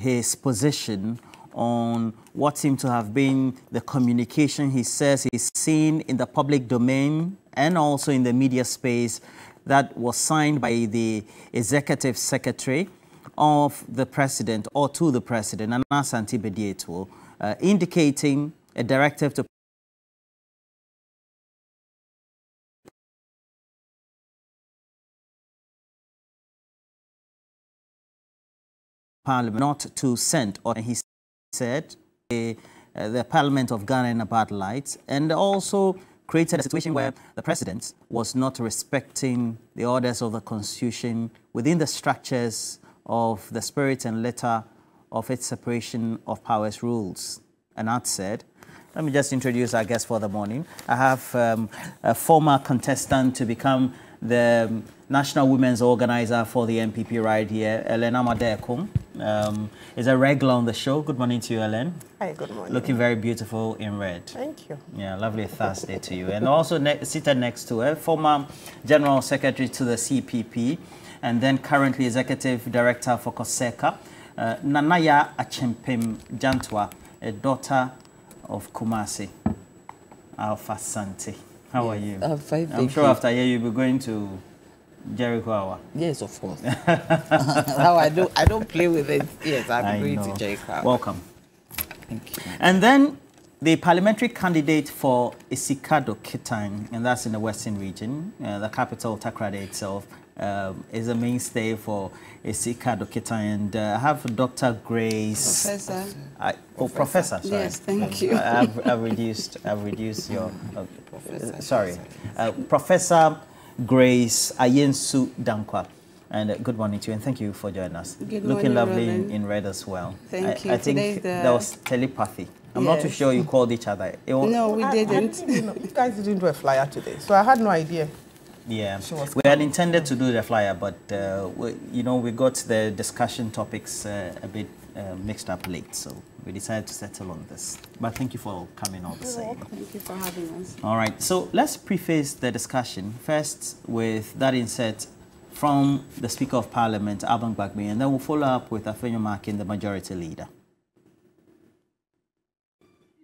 his position on what seemed to have been the communication he says he's seen in the public domain and also in the media space that was signed by the executive secretary of the president, or to the president, Anas Antibedieto, indicating a directive to Parliament not to send, or he said, the Parliament of Ghana in a bad light, and also created a situation where the president was not respecting the orders of the Constitution within the structures of the spirit and letter of its separation of powers rules. And that said, let me just introduce our guest for the morning. I have a former contestant to become the National Women's Organizer for the MPP right here, Elena Amadekoum. Is a regular on the show. Good morning to you, Ellen. Hi, good morning. Looking very beautiful in red. Thank you. Yeah, lovely Thursday to you. And also seated next to her, former General Secretary to the CPP, and then currently Executive Director for COSECA, Nanaya Achempem Jantwa, a daughter of Kumasi, Alpha Santi. How are you? I'm fine, I'm sure after here you'll be going to Jericho Awaa. Yes, of course. No, I don't play with it. Yes, I'm going to Jericho Awaa. Welcome. Thank you. And then the parliamentary candidate for Essikado-Ketan, and that's in the Western region, the capital Takoradi itself, is a mainstay for Essikado-Ketan. And I have Dr. Grace. Professor. Professor, sorry. Yes, thank you. I've reduced your... Professor. Sorry. Professor Grace Ayensu-Danquah, and good morning to you, and thank you for joining us. Good Looking morning, lovely in red as well. Thank you. I think that was telepathy. I'm not too sure you called each other. No, we didn't. You guys didn't do a flyer today, so I had no idea. Yeah, we had intended to do the flyer, but we got the discussion topics a bit mixed up late, so we decided to settle on this. But thank you for coming all the same. Thank you for having us. All right, so let's preface the discussion first with that inset from the Speaker of Parliament, Alban Bagbin, and then we'll follow up with Afenyo-Markin, the Majority Leader.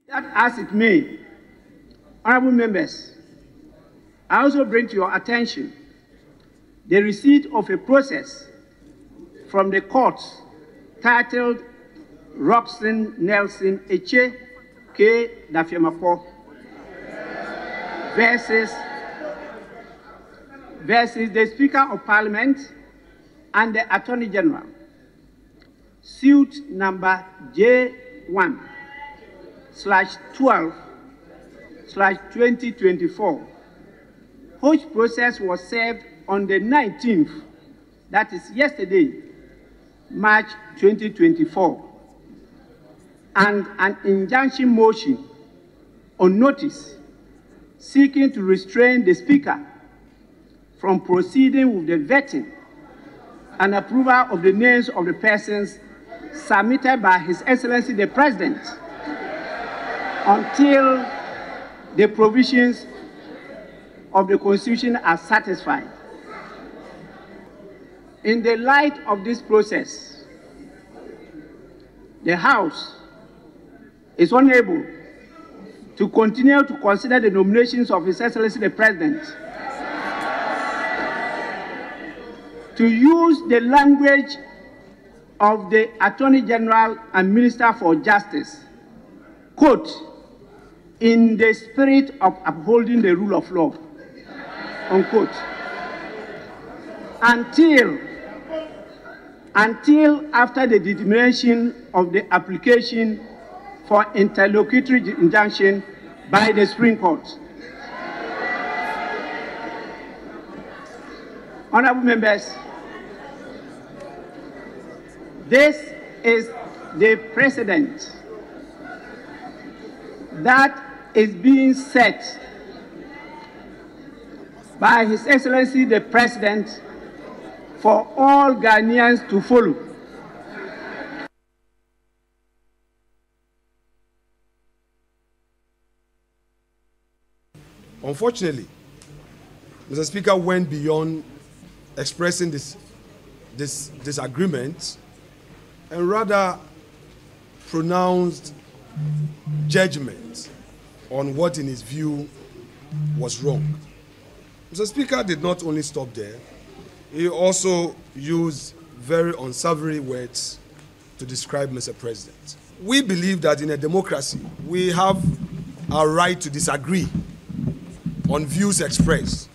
That as it may, honourable members, I also bring to your attention the receipt of a process from the courts titled Robson Nelson Etse Kwabla Dafeamekpor versus the Speaker of Parliament and the Attorney General, suit number J1/12/2024, which process was served on the 19th, that is yesterday, March 2024, and an injunction motion on notice seeking to restrain the Speaker from proceeding with the vetting and approval of the names of the persons submitted by His Excellency the President until the provisions of the Constitution are satisfied. In the light of this process, the House is unable to continue to consider the nominations of His Excellency the President, to use the language of the Attorney General and Minister for Justice, quote, in the spirit of upholding the rule of law, unquote, until after the determination of the application for interlocutory injunction by the Supreme Court. Honourable members, this is the precedent that is being set by His Excellency the President for all Ghanaians to follow. Unfortunately, Mr. Speaker went beyond expressing this disagreement and rather pronounced judgment on what in his view was wrong. Mr. Speaker did not only stop there, he also used very unsavory words to describe Mr. President. We believe that in a democracy, we have a right to disagree on views expressed,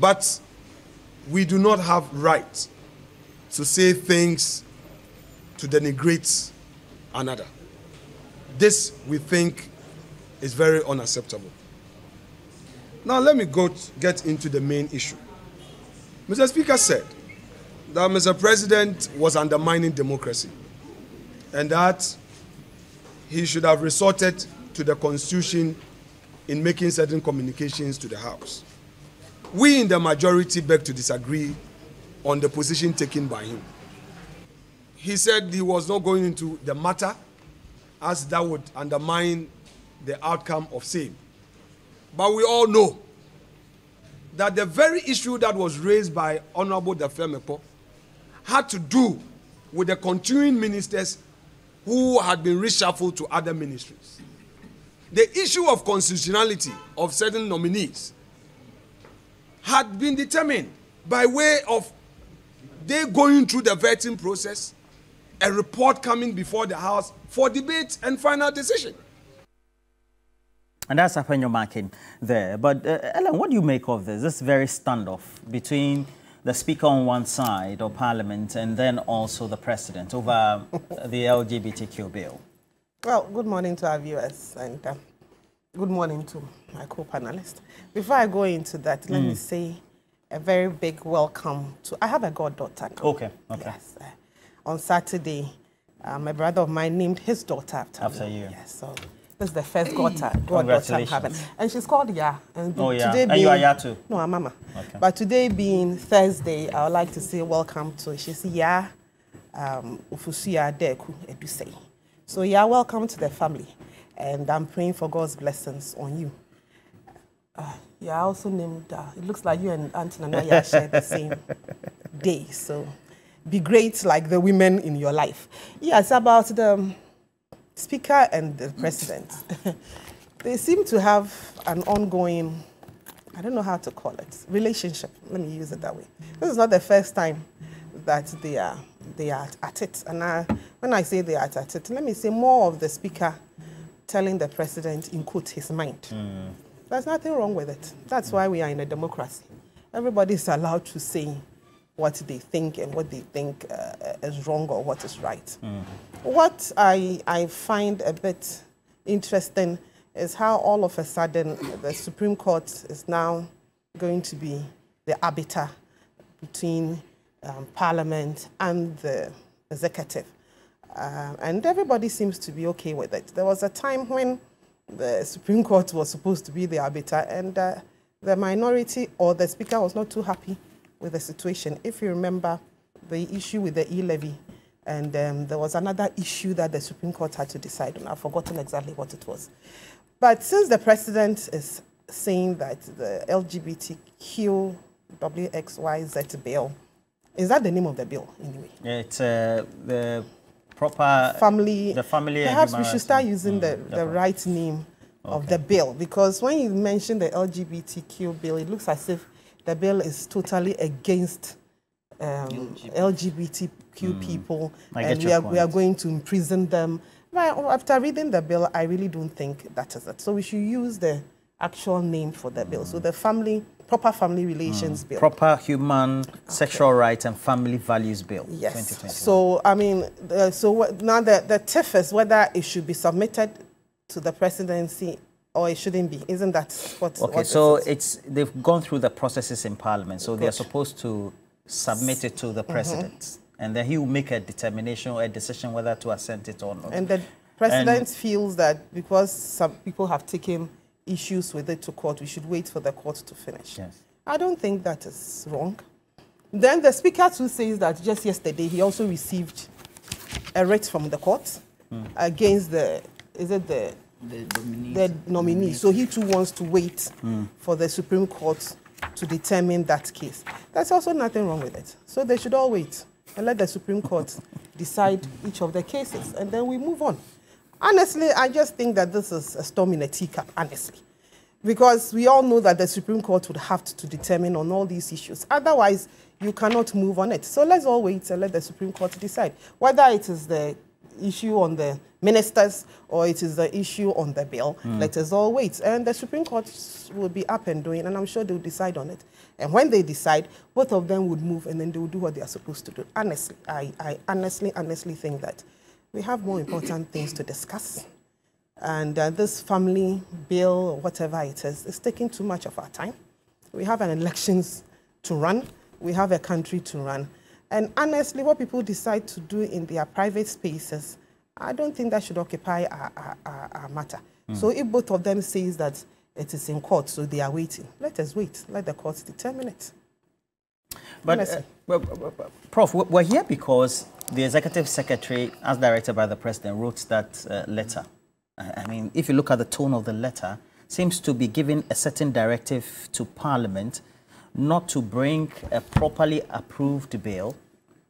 but we do not have right to say things to denigrate another. This, we think, is very unacceptable. Now let me get into the main issue. Mr. Speaker said that Mr. President was undermining democracy and that he should have resorted to the Constitution in making certain communications to the House. We in the majority beg to disagree on the position taken by him. He said he was not going into the matter as that would undermine the outcome of same. But we all know that the very issue that was raised by Honorable Dafeamekpor had to do with the continuing ministers who had been reshuffled to other ministries. The issue of constitutionality of certain nominees had been determined by way of they going through the vetting process, a report coming before the House for debate and final decision. And that's Afenyo-Markin there. But Ellen, what do you make of this very standoff between the Speaker on one side of Parliament and then also the President over the LGBTQ bill? Well, good morning to our viewers and good morning to my co-panelists. Before I go into that, let me say a very big welcome to... I have a goddaughter now. Okay, okay. Yes. On Saturday, a brother of mine named his daughter after me. Yes, so this is the first goddaughter I'm having. And she's called Ya. And oh, yeah. Today and being, you are Ya too? No, I'm Mama. Okay. But today being Thursday, I would like to say welcome to... She's Ya Ufusuya Deku Edusei. So Ya, welcome to the family. And I'm praying for God's blessings on you. Yeah, I also named, it looks like you and Auntie Nanaya share the same day. So be great like the women in your life. Yeah, it's about the Speaker and the President. They seem to have an ongoing, I don't know how to call it, relationship. Let me use it that way. This is not the first time that they are at it. And when I say they are at it, let me say more of the Speaker telling the President in quote his mind. There's nothing wrong with it. That's why we are in a democracy. Everybody is allowed to say what they think and what they think is wrong or what is right. What I find a bit interesting is how all of a sudden the Supreme Court is now going to be the arbiter between Parliament and the executive. And everybody seems to be okay with it. There was a time when the Supreme Court was supposed to be the arbiter, and the minority or the Speaker was not too happy with the situation. If you remember the issue with the e-levy, and there was another issue that the Supreme Court had to decide on. I've forgotten exactly what it was. But since the President is saying that the LGBTQWXYZ bill, is that the name of the bill anyway? Yeah, it's the... proper family. The family. Perhaps we should start using the right name of the bill, because when you mention the LGBTQ bill, it looks as if the bill is totally against LGBTQ people, and we are going to imprison them. Well, after reading the bill, I really don't think that is it. So we should use the actual name for the bill. So the family, proper family relations bill. Proper human, sexual rights and family values bill. Yes. So, I mean, now the tiff is whether it should be submitted to the presidency or it shouldn't be. Isn't that what... Okay, what so it's they've gone through the processes in Parliament. So they're supposed to submit it to the President. And then he will make a determination or a decision whether to assent it or not. And the President feels that because some people have taken issues with it to court, we should wait for the court to finish. Yes. I don't think that is wrong. Then the Speaker too says that just yesterday he also received a writ from the court against the nominee. So he too wants to wait for the Supreme Court to determine that case. That's also nothing wrong with it. So they should all wait. and let the Supreme Court decide each of the cases, and then we move on. Honestly, I just think that this is a storm in a teacup, honestly, because we all know that the Supreme Court would have to determine on all these issues. Otherwise, you cannot move on it. So let's all wait and let the Supreme Court decide, whether it is the issue on the ministers or it is the issue on the bill. Let us all wait. And the Supreme Court will be up and doing, and I'm sure they'll decide on it. And when they decide, both of them would move and then they will do what they are supposed to do. Honestly, I honestly think that we have more important things to discuss. And this family bill, or whatever it is taking too much of our time. We have an elections to run. We have a country to run. And honestly, what people decide to do in their private spaces, I don't think that should occupy our matter. So if both of them says that it is in court, so they are waiting, let us wait. Let the courts determine it. But, Prof, we're here because the Executive Secretary, as directed by the President, wrote that letter. I mean, if you look at the tone of the letter, seems to be giving a certain directive to Parliament not to bring a properly approved bill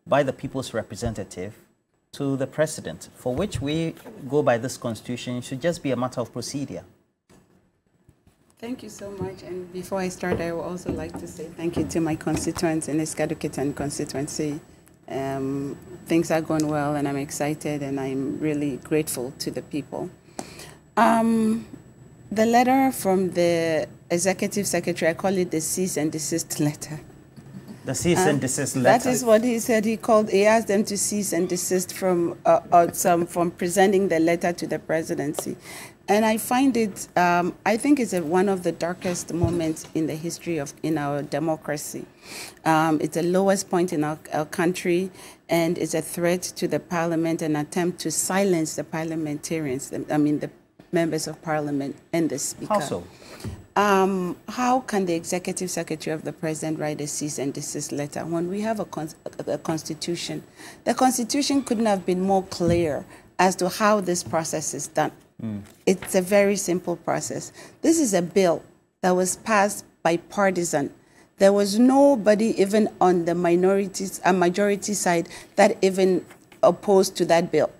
by the people's representative to the president, for which we go by this constitution. It should just be a matter of procedure. Thank you so much. And before I start, I would also like to say thank you to my constituents in Essikado-Ketan constituency. Things are going well, and I'm excited, and I'm really grateful to the people. The letter from the Executive Secretary, I call it the cease and desist letter. The cease and desist letter. That is what he said. He asked them to cease and desist from from presenting the letter to the presidency. And I find it, I think it's one of the darkest moments in the history of our democracy. It's the lowest point in our country, and it's a threat to the parliament, an attempt to silence the parliamentarians, I mean the members of parliament and the speaker. How so? How can the Executive Secretary of the President write a cease and desist letter when we have a constitution? The constitution couldn't have been more clear as to how this process is done. It's a very simple process. This is a bill that was passed by partisan. There was nobody even on the majority side that even opposed to that bill.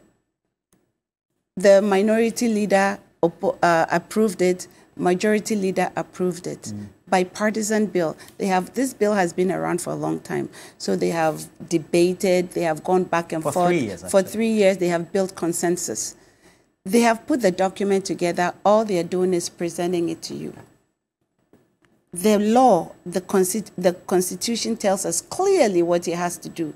The minority leader approved it. Majority leader approved it. Bipartisan bill. This bill has been around for a long time. So they have debated, they have gone back and forth. For three years, they have built consensus. They have put the document together. All they are doing is presenting it to you. The law, the Constitution tells us clearly what it has to do.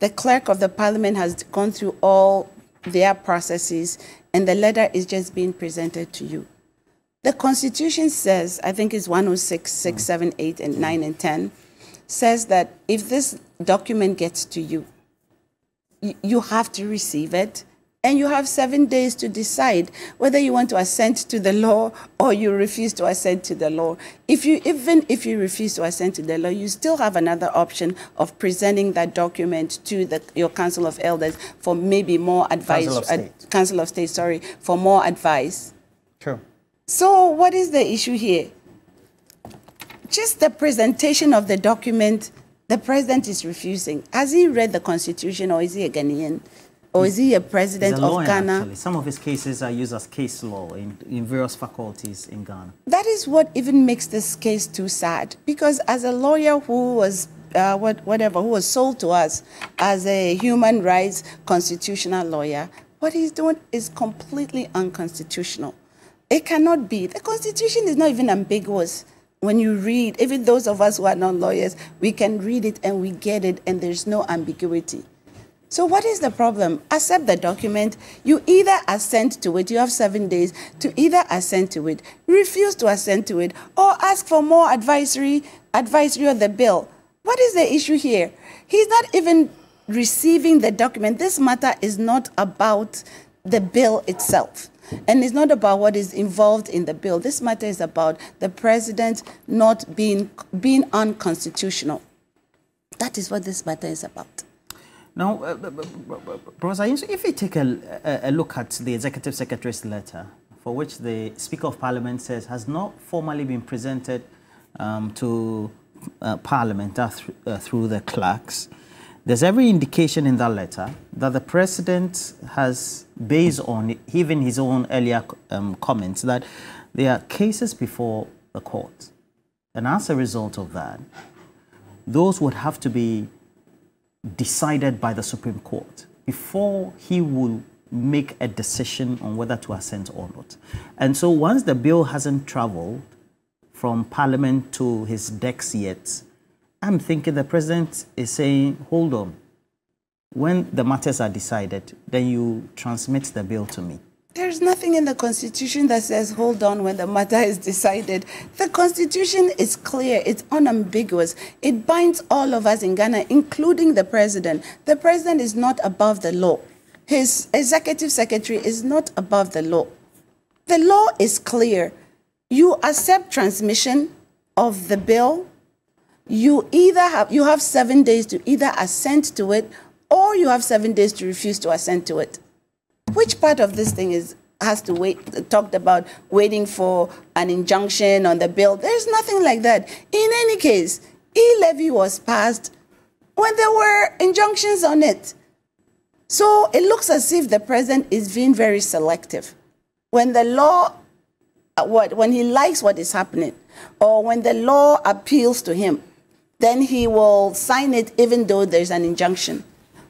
The clerk of the parliament has gone through all their processes, and the letter is just being presented to you. The Constitution says, I think it's 106, 6, 7, 8, and 9, and 10, says that if this document gets to you, you have to receive it, and you have 7 days to decide whether you want to assent to the law or you refuse to assent to the law. Even if you refuse to assent to the law, you still have another option of presenting that document to your Council of Elders for maybe more advice. Council of State, sorry, for more advice. True. So what is the issue here? Just the presentation of the document, the president is refusing. Has he read the Constitution, or is he a Ghanaian? Or is he a president of Ghana? Actually. Some of his cases are used as case law in various faculties in Ghana. That is what even makes this case too sad, because as a lawyer who was who was sold to us as a human rights constitutional lawyer, what he's doing is completely unconstitutional. It cannot be. The Constitution is not even ambiguous. When you read, even those of us who are not lawyers, we can read it and we get it, and there's no ambiguity. So what is the problem? Accept the document. You either assent to it. You have 7 days to either assent to it, refuse to assent to it, or ask for more advisory on the bill. What is the issue here? He's not even receiving the document. This matter is not about the bill itself, and it's not about what is involved in the bill. This matter is about the president not being unconstitutional. That is what this matter is about. Now, Professor Ayensu, if we take a look at the Executive Secretary's letter, for which the Speaker of Parliament says has not formally been presented to Parliament through the clerks, There's every indication in that letter that the president has, based on even his own earlier comments, that there are cases before the court. And as a result of that, those would have to be decided by the Supreme Court before he will make a decision on whether to assent or not. And so once the bill hasn't traveled from Parliament to his decks yet, I'm thinking the president is saying, hold on, when the matters are decided, then you transmit the bill to me. There's nothing in the Constitution that says, hold on when the matter is decided. The Constitution is clear. It's unambiguous. It binds all of us in Ghana, including the president. The president is not above the law. His executive secretary is not above the law. The law is clear. You accept transmission of the bill. You either have, 7 days to either assent to it, or you have 7 days to refuse to assent to it. Which part of this thing has to wait? Talked about waiting for an injunction on the bill. There's nothing like that. In any case, e-levy was passed when there were injunctions on it. So it looks as if the president is being very selective. When the law, when he likes what is happening, or when the law appeals to him, then he will sign it even though there's an injunction.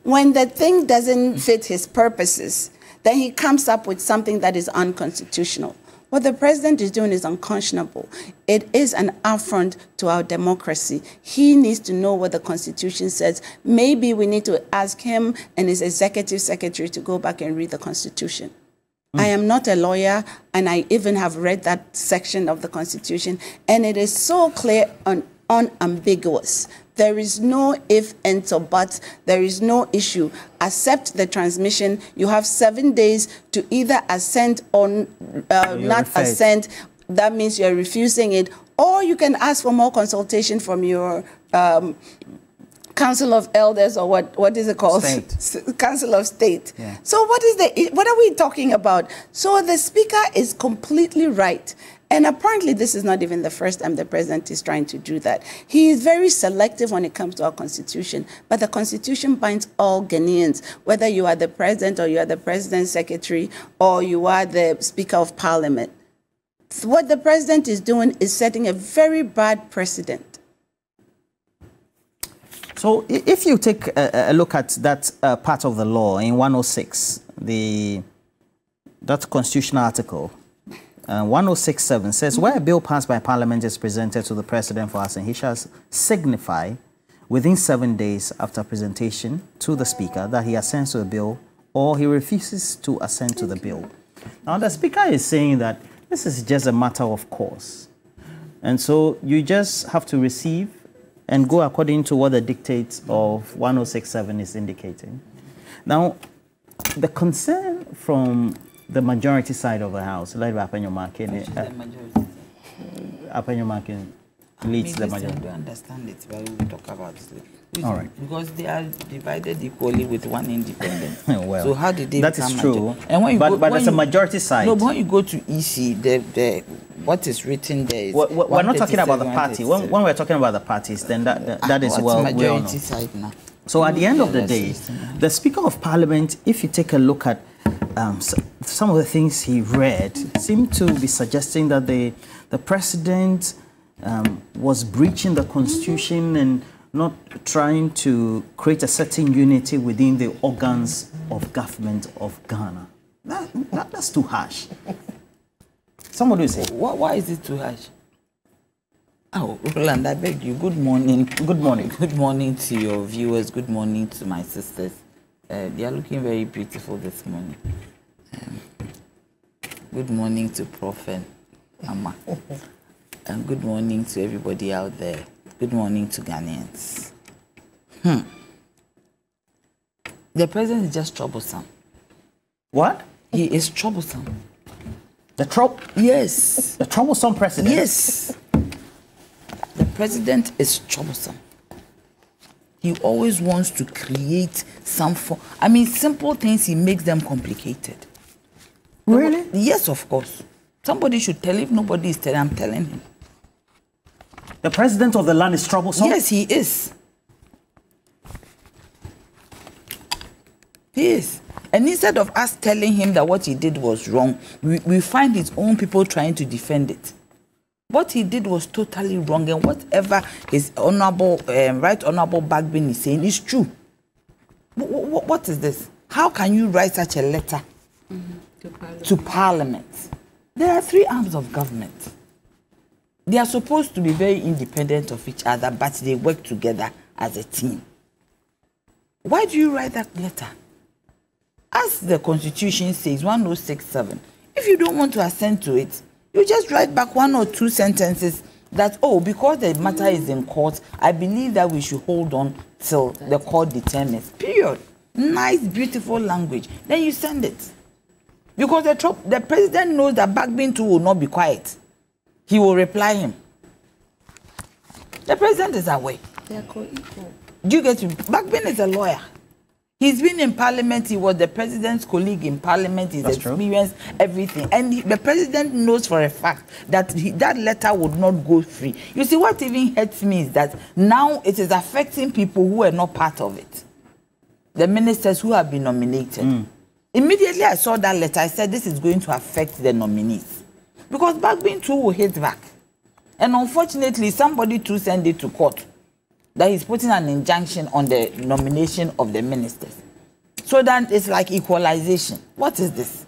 When the thing doesn't fit his purposes, then he comes up with something that is unconstitutional. What the president is doing is unconscionable. It is an affront to our democracy. He needs to know what the Constitution says. Maybe we need to ask him and his executive secretary to go back and read the Constitution. Mm. I am not a lawyer, and I even have read that section of the Constitution, and it is so clear and unambiguous. There is no if, ands, or buts. There is no issue. Accept the transmission. You have 7 days to either assent or not assent. That means you're refusing it. Or you can ask for more consultation from your Council of Elders, or what is it called? State. Council of State. Yeah. So what are we talking about? So the Speaker is completely right. And apparently this is not even the first time the president is trying to do that. He is very selective when it comes to our Constitution, but the Constitution binds all Ghanaians, whether you are the president or you are the president's secretary or you are the Speaker of Parliament. What the president is doing is setting a very bad precedent. So if you take a look at that part of the law in 106, that constitutional article, 1067 says, where a bill passed by Parliament is presented to the President for assent, he shall signify within 7 days after presentation to the Speaker that he assents to the bill or he refuses to assent to the bill. Now, the Speaker is saying that this is just a matter of course. And so you just have to receive and go according to what the dictates of 1067 is indicating. Now, the concern from the majority side of the House, led by Afenyo-Markin. Afenyo-Markin leads the majority. I don't understand it, but we will talk about it later. All right. Because they are divided equally with one independent. Well, so how did they become majority? That is true. And when you but there's a majority side. No, but when you go to EC, what is written there is... We're not talking about the party. When we're talking about the parties, then that is well known. Majority side now. So at the end of the day, the Speaker of Parliament, if you take a look at some of the things he read, seemed to be suggesting that the president was breaching the Constitution and not trying to create a certain unity within the organs of government of Ghana. That's too harsh. Somebody will say, why is it too harsh? Oh, Roland, I beg you, good morning. Good morning. Good morning to your viewers. Good morning to my sisters. They are looking very beautiful this morning. Good morning to Prof and Amma. And good morning to everybody out there. Good morning to Ghanaians. The president is just troublesome. What? He is troublesome. Yes. The troublesome president? Yes. The president is troublesome. He always wants to create some form. I mean, simple things, he makes them complicated. Really? Yes, of course. Somebody should tell him. Nobody is telling him. I'm telling him. The president of the land is troublesome? Yes, he is. Yes. And instead of us telling him that what he did was wrong, we find his own people trying to defend it. What he did was totally wrong, and whatever his honorable, right honorable Bagbin is saying is true. What is this? How can you write such a letter to Parliament? There are three arms of government. They are supposed to be very independent of each other, but they work together as a team. Why do you write that letter? As the Constitution says, 1067, if you don't want to assent to it, you just write back one or two sentences that, oh, because the matter is in court, I believe that we should hold on till the court determines. Period. Nice, beautiful language. Then you send it. Because the president knows that Bagbin too will not be quiet. He will reply him. The president is away. They are co-equal. Do you get me? Bagbin is a lawyer. He's been in Parliament. He was the president's colleague in Parliament. He's experienced everything. And the president knows for a fact that that letter would not go free. You see, what even hurts me is that now it is affecting people who are not part of it. The ministers who have been nominated. Mm. Immediately I saw that letter, I said this is going to affect the nominees. Because Bagbin too will hit back. And unfortunately, somebody too sent it to court that he's putting an injunction on the nomination of the ministers. So that it's like equalization. What is this?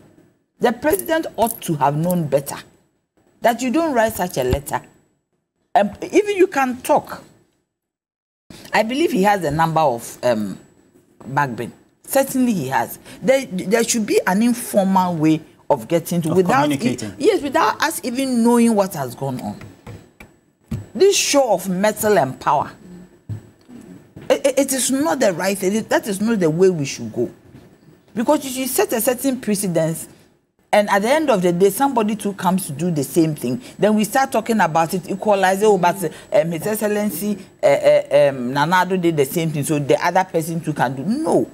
The president ought to have known better. That you don't write such a letter. And even you can talk. I believe he has a number of Bagbin. Certainly he has. There should be an informal way of getting to communicating. Yes, without us even knowing what has gone on. This show of metal and power. It is not the right thing. That is not the way we should go. Because you should set a certain precedence, and at the end of the day, somebody too comes to do the same thing. Then we start talking about it, equalize it, but His Excellency Nana Addo did the same thing, so the other person too can do. No.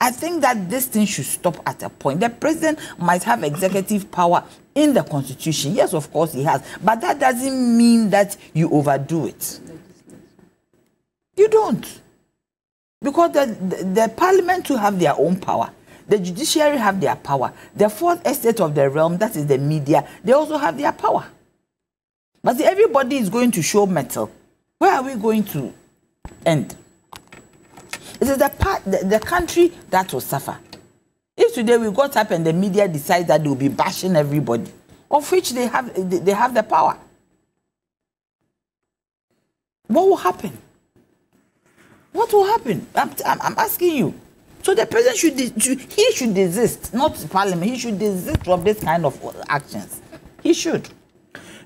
I think that this thing should stop at a point. The president might have executive power in the Constitution. Yes, of course he has. But that doesn't mean that you overdo it. You don't. Because the Parliament too have their own power. The judiciary have their power. The fourth estate of the realm, that is the media, they also have their power. But see, everybody is going to show metal. Where are we going to end? It is the country that will suffer. If today we got up and the media decides that they will be bashing everybody, of which they have the power, what will happen? What will happen? I'm asking you. So the president should desist, not Parliament. He should desist from this kind of actions. He should.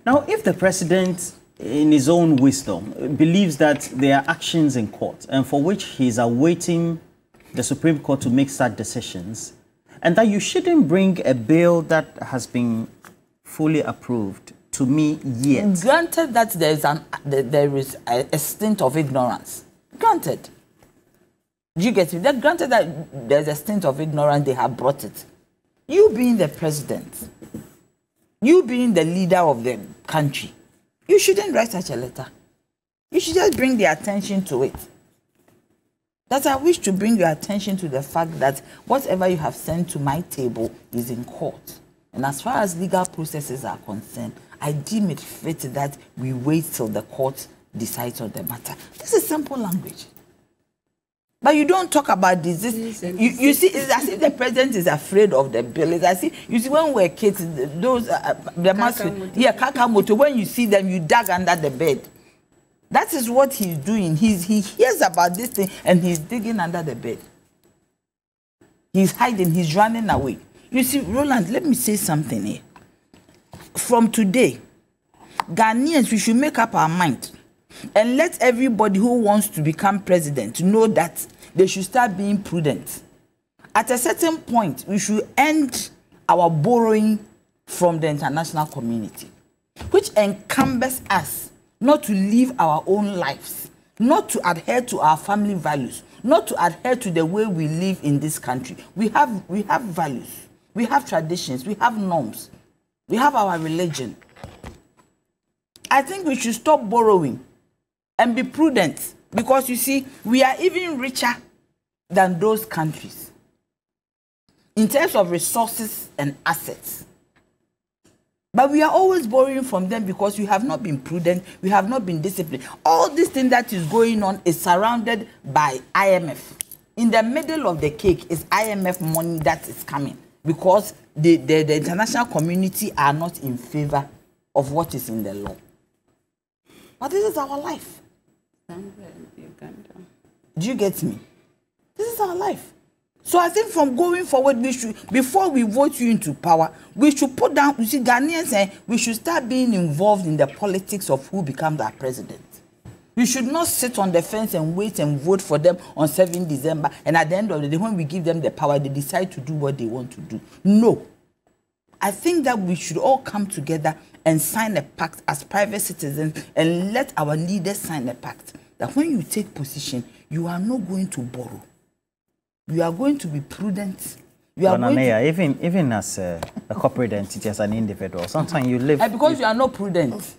Now, if the president, in his own wisdom, believes that there are actions in court and for which he is awaiting the Supreme Court to make such decisions, and that you shouldn't bring a bill that has been fully approved to me yet. Granted that there is a stint of ignorance. Granted. Do you get me? That granted that there's a stint of ignorance, they have brought it. You being the president, you being the leader of the country, you shouldn't write such a letter. You should just bring the attention to it. That I wish to bring your attention to the fact that whatever you have sent to my table is in court. And as far as legal processes are concerned, I deem it fit that we wait till the court decides on the matter. This is simple language. But you don't talk about disease. You see, it's as if the president is afraid of the bill. It's as if, you see, when we're kids, those the masculine, yeah, kakamoto. When you see them, you dug under the bed. That is what he's doing. He hears about this thing and he's digging under the bed. He's hiding. He's running away. You see, Roland, let me say something here. From today, Ghanaians, we should make up our mind. And let everybody who wants to become president know that they should start being prudent. At a certain point, we should end our borrowing from the international community, which encumbers us not to live our own lives, not to adhere to our family values, not to adhere to the way we live in this country. We have values, we have traditions, we have norms, we have our religion. I think we should stop borrowing and be prudent, because you see, we are even richer than those countries. in terms of resources and assets. But we are always borrowing from them because we have not been prudent, we have not been disciplined. All this thing that is going on is surrounded by IMF. In the middle of the cake is IMF money that is coming because the international community are not in favor of what is in the law. But this is our life. Do you get me? This is our life. So I think from going forward, we should, before we vote you into power, we should put down, you see, Ghanaians say, we should start being involved in the politics of who becomes our president. We should not sit on the fence and wait and vote for them on 7 December. And at the end of the day, when we give them the power, they decide to do what they want to do. No. I think that we should all come together and sign a pact as private citizens and let our leaders sign a pact that when you take position, you are not going to borrow. You are going to be prudent. You are going Mayor, to... even as a corporate entity, as an individual, sometimes you live... And because you are not prudent.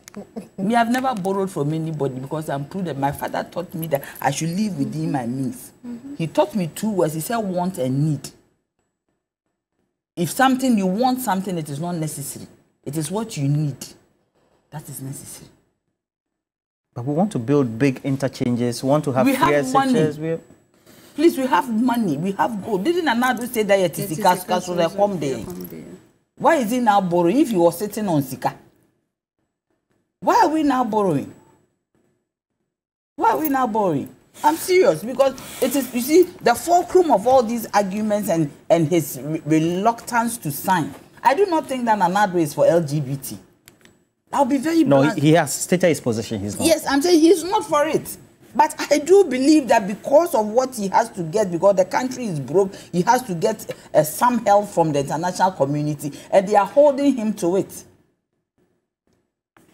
Me, I've never borrowed from anybody because I'm prudent. My father taught me that I should live within my means. He taught me 2 words. He said, want and need. If something, you want something, it is not necessary. It is what you need. That is necessary. But we want to build big interchanges. We want to have... We have money. Please, we have money, we have gold. Didn't Nana Addo say that it is Sika's castle that come there? Why is he now borrowing if he was sitting on Sika? Why are we now borrowing? Why are we now borrowing? I'm serious, because it is, you see, the fulcrum of all these arguments and his reluctance to sign. I do not think that Nana Addo is for LGBT. I'll be very blunt. No, he has stated his position. He's not. Yes, I'm saying he's not for it. But I do believe that because of what he has to get, because the country is broke, he has to get some help from the international community, and they are holding him to it.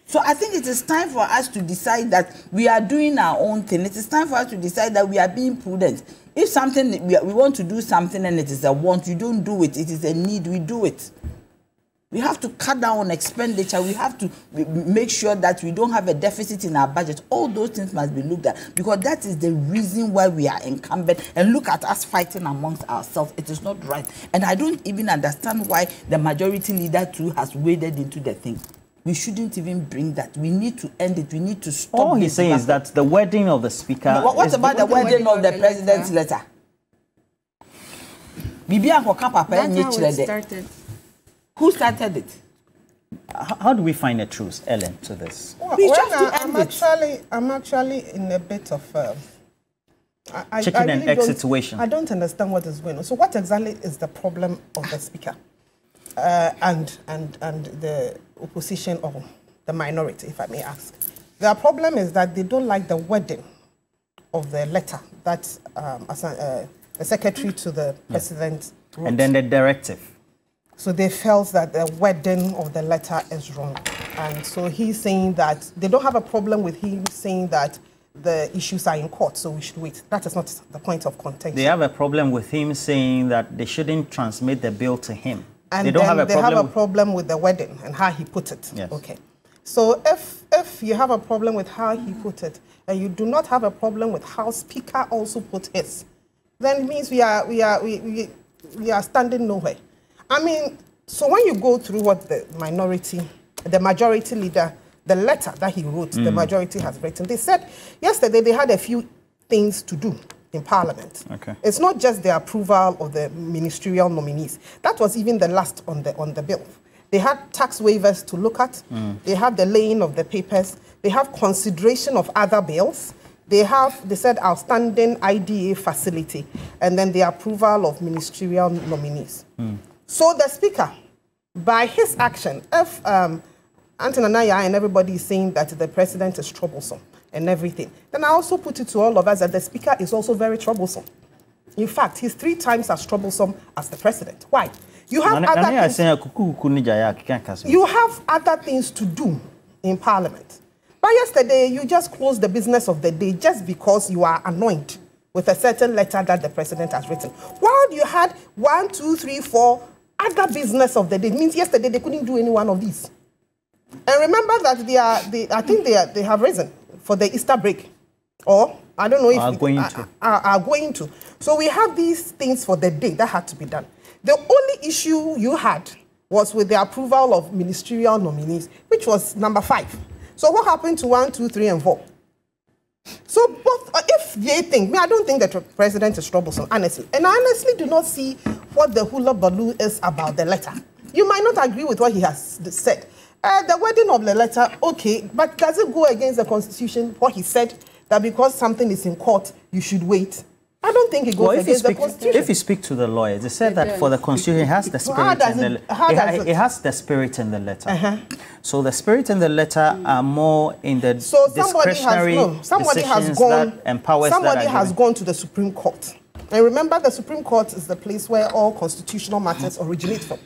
So I think it is time for us to decide that we are doing our own thing. It is time for us to decide that we are being prudent. If something, we want to do something and it is a want, you don't do it. It is a need, we do it. We have to cut down on expenditure. We have to make sure that we don't have a deficit in our budget. All those things must be looked at because that is the reason why we are incumbent. And look at us fighting amongst ourselves. It is not right. And I don't even understand why the majority leader too has waded into the thing. We shouldn't even bring that. We need to end it. We need to stop. All he's saying is that the wording of the speaker... No, what about the wording of the president's letter? That's how it started. Who started it? How do we find a truth, Ellen, to this? Well, we I'm actually in a bit of chicken and egg situation. I don't understand what is going on. So what exactly is the problem of the speaker and the opposition or the minority, if I may ask? Their problem is that they don't like the wording of the letter that the secretary to the president wrote. And then the directive. So they felt that the wording of the letter is wrong. And so he's saying that they don't have a problem with him saying that the issues are in court, so we should wait. That is not the point of contention. They have a problem with him saying that they shouldn't transmit the bill to him. And they don't have a problem. They have a problem with the wording and how he put it. Yes. Okay. So if you have a problem with how he put it, and you do not have a problem with how speaker also put his, then it means we are standing nowhere. I mean, so when you go through what the majority leader, the letter that he wrote, the majority has written, they said yesterday they had a few things to do in Parliament. Okay. It's not just the approval of the ministerial nominees. That was even the last on the bill. They had tax waivers to look at. They had the laying of the papers. They have consideration of other bills. They said, outstanding IDA facility, and then the approval of ministerial nominees. So the speaker, by his action, if Auntie Nanaya and everybody is saying that the president is troublesome and everything, then I also put it to all of us that the speaker is also very troublesome. In fact, he's 3 times as troublesome as the president. Why? You have other things to do in Parliament. But yesterday, you just closed the business of the day just because you are annoyed with a certain letter that the president has written. While you had 1, 2, 3, 4... other business of the day. It means yesterday they couldn't do any one of these. And remember that they have risen for the Easter break. Or, I don't know if... Are going to. So we have these things for the day that had to be done. The only issue you had was with the approval of ministerial nominees, which was number 5. So what happened to 1, 2, 3, and 4? So both, if they think, I don't think that the president is troublesome, honestly. And I honestly do not see what the hula baloo is about the letter. You might not agree with what he has said. The wording of the letter, okay, but does it go against the Constitution, what he said, that because something is in court, you should wait? I don't think it goes against the Constitution. If you speck to the lawyers, they said that for the Constitution, it has the spirit and the letter. Uh-huh. So the spirit and the letter are more in the discretionary decisions that empowers. Somebody has gone to the Supreme Court, and remember, the Supreme Court is the place where all constitutional matters originate from.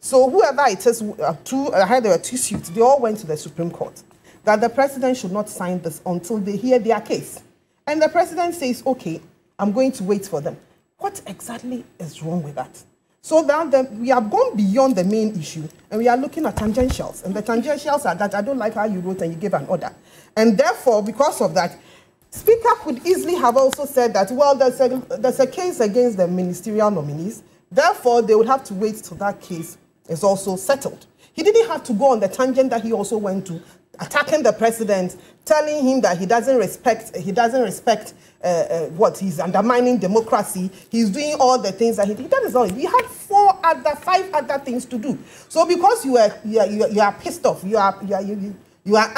So whoever it is, I heard there were 2 suits. They all went to the Supreme Court that the president should not sign this until they hear their case, and the president says, okay, I'm going to wait for them. What exactly is wrong with that? So now we have gone beyond the main issue, and we are looking at tangentials. And the tangentials are that I don't like how you wrote and you gave an order. And therefore, because of that, Speaker could easily have also said that, well, there's a case against the ministerial nominees. Therefore, they would have to wait till that case is also settled. He didn't have to go on the tangent that he also went to, attacking the president, telling him that he's undermining democracy, he's doing all the things that he does. We had 5 other things to do. So because you are pissed off, you are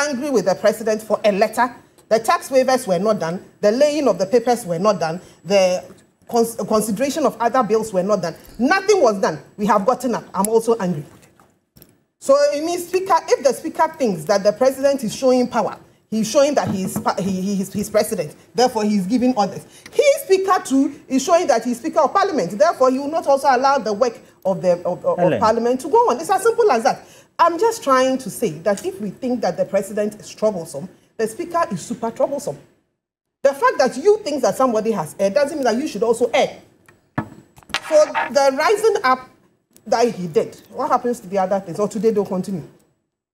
angry with the president for a letter, the tax waivers were not done, the laying of the papers were not done, the consideration of other bills were not done. Nothing was done. We have gotten up. I'm also angry. So it means if the speaker thinks that the president is showing power, he's showing that he's president, therefore he's giving orders. He, speaker too, is showing that he's speaker of parliament, therefore he will not also allow the work of parliament to go on. It's as simple as that. I'm just trying to say that if we think that the president is troublesome, the speaker is super troublesome. The fact that you think that somebody has erred doesn't mean that you should also err. So the rising up that he did, what happens to the other things? Or today they'll continue?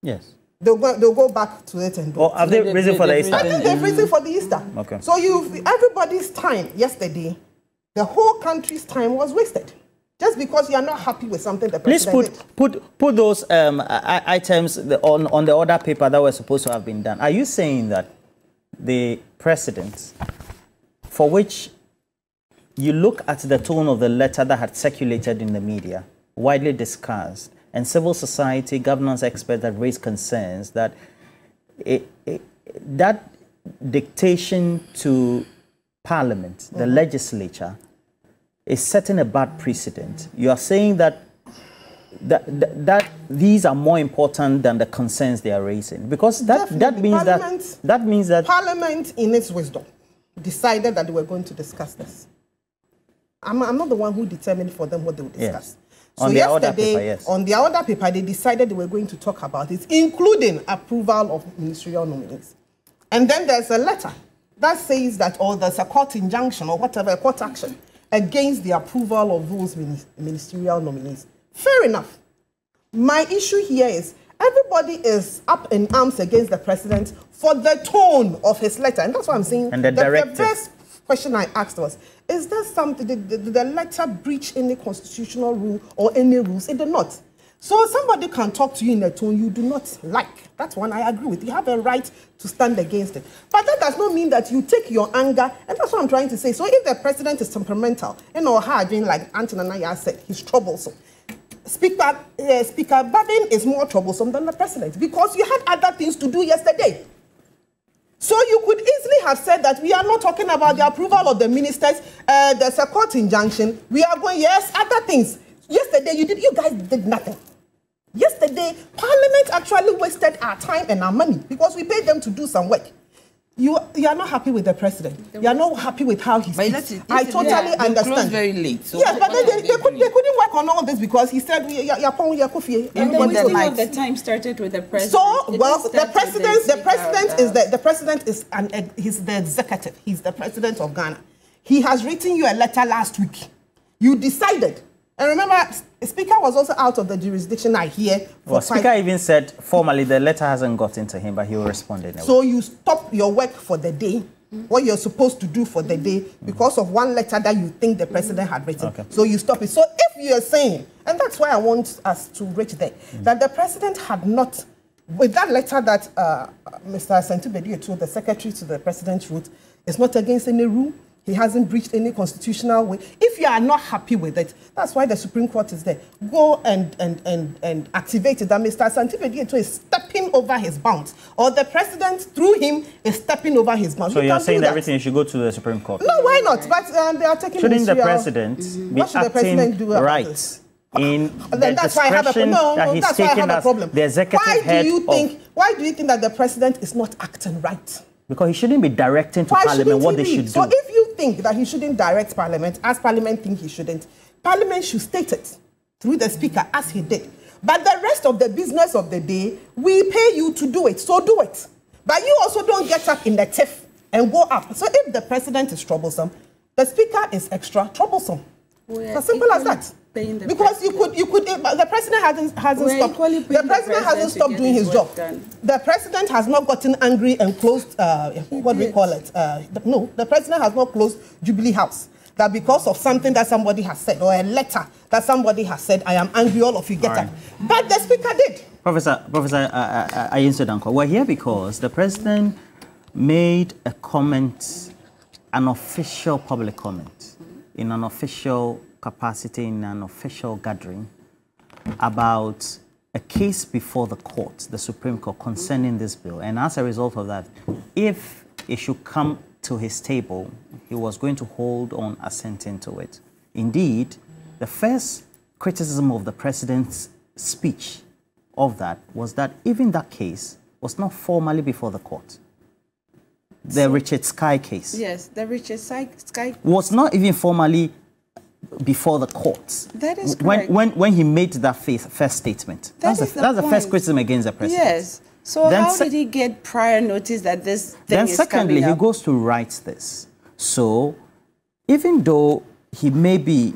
Yes. They'll go back to it and do it. Have they risen for the Easter? I think they've risen for the Easter. Okay. So everybody's time yesterday, the whole country's time was wasted. Just because you are not happy with something the president did. Please put those items on the order paper that were supposed to have been done. Are you saying that the precedent for which you look at the tone of the letter that had circulated in the media, widely discussed, and civil society governance experts that raised concerns that that dictation to parliament, the legislature, is setting a bad precedent? You are saying that these are more important than the concerns they are raising, because that means that parliament, in its wisdom, decided that they were going to discuss this. I'm not the one who determined for them what they would discuss. Yes. So on the order paper, they decided they were going to talk about it, including approval of ministerial nominees. And then there's a letter that says that, or there's a court injunction or whatever, a court action against the approval of those ministerial nominees. Fair enough. My issue here is everybody is up in arms against the president for the tone of his letter. And that's what I'm saying. And the first question I asked was, is there something, did the letter breach any constitutional rule or any rules? It did not. So somebody can talk to you in a tone you do not like. That's one I agree with. You have a right to stand against it. But that does not mean that you take your anger, and that's what I'm trying to say. So if the president is temperamental, like Auntie Nanaya said, he's troublesome. Speaker Bagbin is more troublesome than the president, because you had other things to do yesterday. So you could easily have said that we are not talking about the approval of the ministers. There's a court injunction. We are going, other things. Yesterday, you guys did nothing. Yesterday, Parliament actually wasted our time and our money, because we paid them to do some work. You are not happy with the president. You are not happy with how he speaks. I totally understand. Very late. So yes, but they couldn't work on all this, because he said, and the wasting of the time started with the president. So, the president is the executive. He's the president of Ghana. He has written you a letter last week. You decided. And remember, Speaker was also out of the jurisdiction, I hear. Well, Speaker even said formally the letter hasn't gotten to him, but he will respond anyway. So you stop your work for the day what you're supposed to do for the day because of one letter that you think the president had written. Okay. So you stop it. So if you're saying, and that's why I want us to reach there, that the president had not, with that letter that Mr. Santibedieto, the secretary to the president, wrote, it's not against any rule. He hasn't breached any constitutional way. If you are not happy with it, that's why the Supreme Court is there. Go and activate it. That Mr. Santibedieto is stepping over his bounds, or the president through him is stepping over his bounds. So you are saying that everything should go to the Supreme Court? No, why not? But they are taking. Shouldn't the president be acting right? In then that's why I have a no, no, that's why I have a problem. Why do you think that the president is not acting right? Because he shouldn't be directing to Parliament what they should do. So if you think that he shouldn't direct Parliament, as Parliament think he shouldn't, Parliament should state it through the Speaker as he did. But the rest of the business of the day, we pay you to do it, so do it. But you also don't get up in the tiff and go up. So if the President is troublesome, the Speaker is extra troublesome. It's as simple as that. Because you could the president hasn't stopped. Doing his job. The president has not gotten angry and closed what do we call it? The president has not closed Jubilee House. That because of something that somebody has said or a letter that somebody has said, I am angry, all of you get up. But the speaker did. Professor Ayensu-Danquah, we're here because the president made a comment, an official public comment, in an official capacity, in an official gathering, about a case before the court, the Supreme Court, concerning this bill. And as a result of that, if it should come to his table, he was going to hold on assenting to it. Indeed, the first criticism of the president's speech of that was that even that case was not formally before the court. The Richard Sky case. Yes, the Richard Sky case was not even formally before the courts. That is correct. When he made that first statement. That's the first criticism against the president. Yes. So then how did he get prior notice that this thing is coming up? Then secondly, he goes to write this. So even though he may be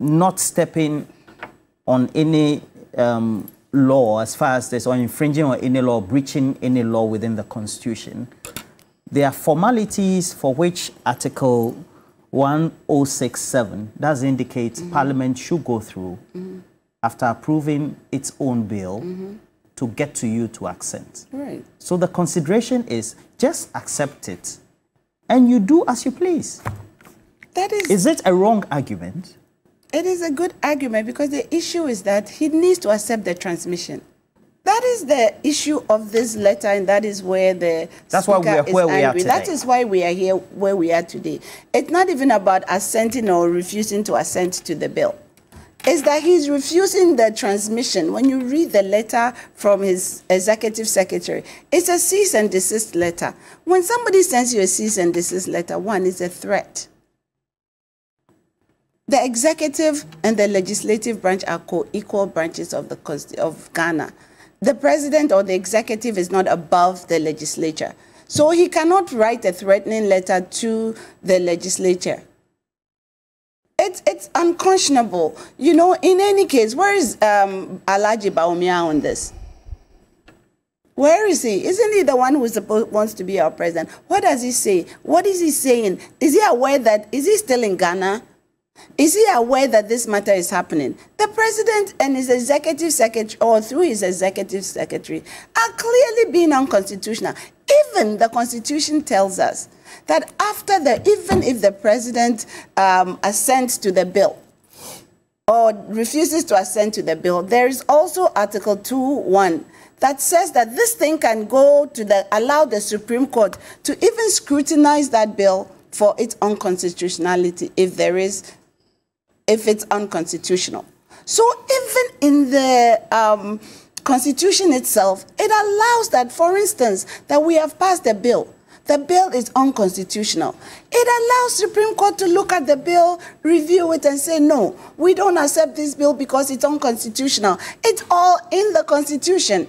not stepping on any law as far as this, or infringing on any law, breaching any law within the Constitution, there are formalities for which Article 1067 does indicate Parliament should go through after approving its own bill to get to you to accent. Right. So the consideration is just accept it and you do as you please. That is it a wrong argument? It is a good argument because the issue is that he needs to accept the transmission. That is the issue of this letter, and that is where the That is why we are here where we are today. It's not even about assenting or refusing to assent to the bill. It's that he's refusing the transmission. When you read the letter from his executive secretary, it's a cease and desist letter. When somebody sends you a cease and desist letter, one is a threat. The executive and the legislative branch are co-equal branches of the Ghana. The president or the executive is not above the legislature. So he cannot write a threatening letter to the legislature. It's unconscionable. You know, in any case, where is Alhaji Bawumia on this? Where is he? Isn't he the one who wants to be our president? What does he say? What is he saying? Is he aware that, is he still in Ghana? Is he aware that this matter is happening? The president and his executive secretary, or through his executive secretary, are clearly being unconstitutional. Even the Constitution tells us that after the, even if the president assents to the bill or refuses to assent to the bill, there is also Article 2.1 that says that this thing can go to the, allow the Supreme Court to even scrutinize that bill for its unconstitutionality if there is, if it's unconstitutional. So even in the Constitution itself, it allows that, for instance, that we have passed the bill. The bill is unconstitutional. It allows Supreme Court to look at the bill, review it and say, no, we don't accept this bill because it's unconstitutional. It's all in the Constitution.